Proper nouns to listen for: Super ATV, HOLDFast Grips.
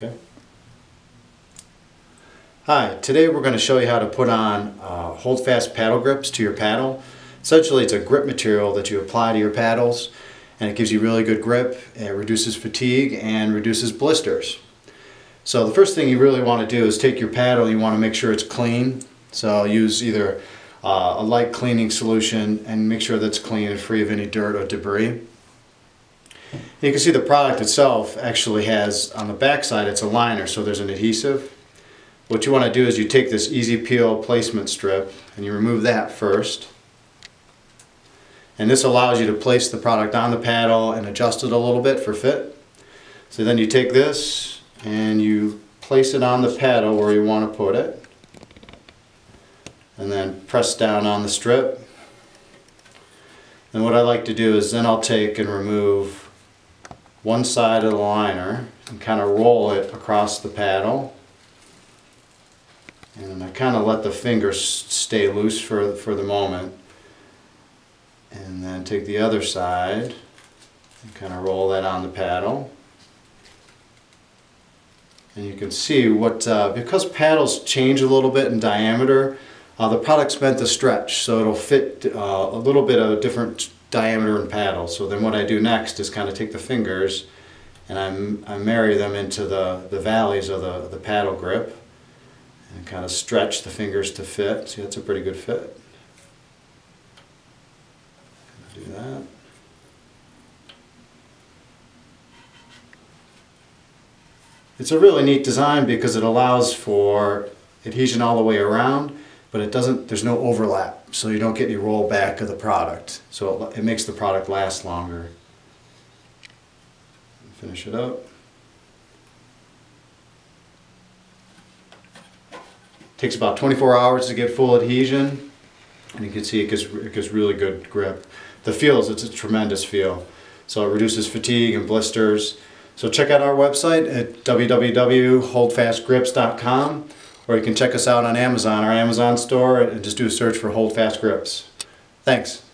Okay. Hi, today we're going to show you how to put on HOLDFast paddle grips to your paddle. Essentially it's a grip material that you apply to your paddles and it gives you really good grip, it reduces fatigue and reduces blisters. So the first thing you really want to do is take your paddle, you want to make sure it's clean. So I'll use either a light cleaning solution and make sure that's clean and free of any dirt or debris. You can see the product itself actually has, on the back side, it's a liner, so there's an adhesive. What you want to do is you take this Easy Peel placement strip and you remove that first. And this allows you to place the product on the paddle and adjust it a little bit for fit. So then you take this and you place it on the paddle where you want to put it. And then press down on the strip. And what I like to do is then I'll take and remove one side of the liner and kind of roll it across the paddle, and I kind of let the fingers stay loose for the moment, and then take the other side and kind of roll that on the paddle. And you can see what, because paddles change a little bit in diameter, the product's meant to stretch, so it'll fit a little bit of different diameter and paddle. So then what I do next is kind of take the fingers and I marry them into the valleys of the paddle grip and kind of stretch the fingers to fit. See, that's a pretty good fit. Do that. It's a really neat design because it allows for adhesion all the way around, but it doesn't, there's no overlap, so you don't get any roll back of the product. So it makes the product last longer. Finish it up. Takes about 24 hours to get full adhesion, and you can see it gives really good grip. The feel is, it's a tremendous feel. So it reduces fatigue and blisters. So check out our website at www.holdfastgrips.com. Or you can check us out on Amazon, our Amazon store, and just do a search for HOLDFast Grips. Thanks.